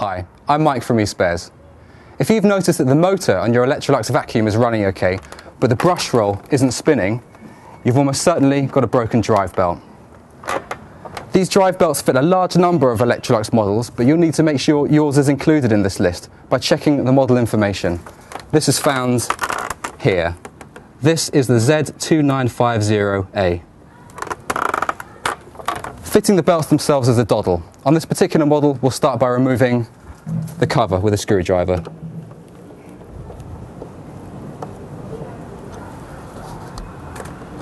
Hi, I'm Mike from eSpares. If you've noticed that the motor on your Electrolux vacuum is running okay, but the brush roll isn't spinning, you've almost certainly got a broken drive belt. These drive belts fit a large number of Electrolux models, but you'll need to make sure yours is included in this list by checking the model information. This is found here. This is the Z2950A. Fitting the belts themselves is a doddle. On this particular model, we'll start by removing the cover with a screwdriver.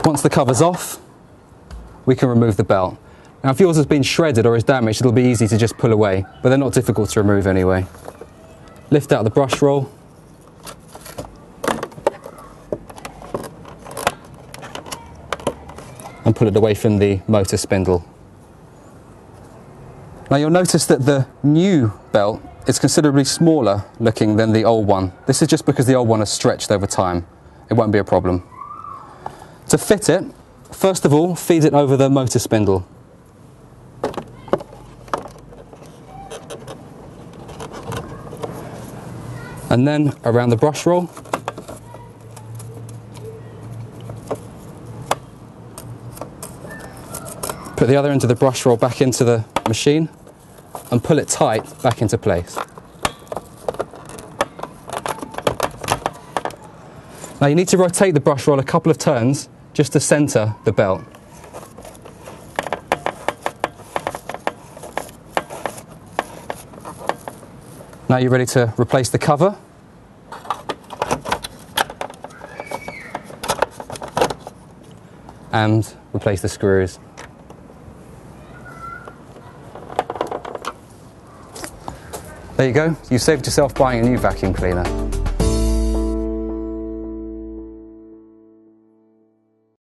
Once the cover's off, we can remove the belt. Now, if yours has been shredded or is damaged, it'll be easy to just pull away, but they're not difficult to remove anyway. Lift out the brush roll. And pull it away from the motor spindle. Now you'll notice that the new belt is considerably smaller looking than the old one. This is just because the old one is stretched over time. It won't be a problem. To fit it, first of all, feed it over the motor spindle. And then around the brush roll. Put the other end of the brush roll back into the machine and pull it tight back into place. Now you need to rotate the brush roll a couple of turns just to centre the belt. Now you're ready to replace the cover. And replace the screws. There you go, you've saved yourself buying a new vacuum cleaner.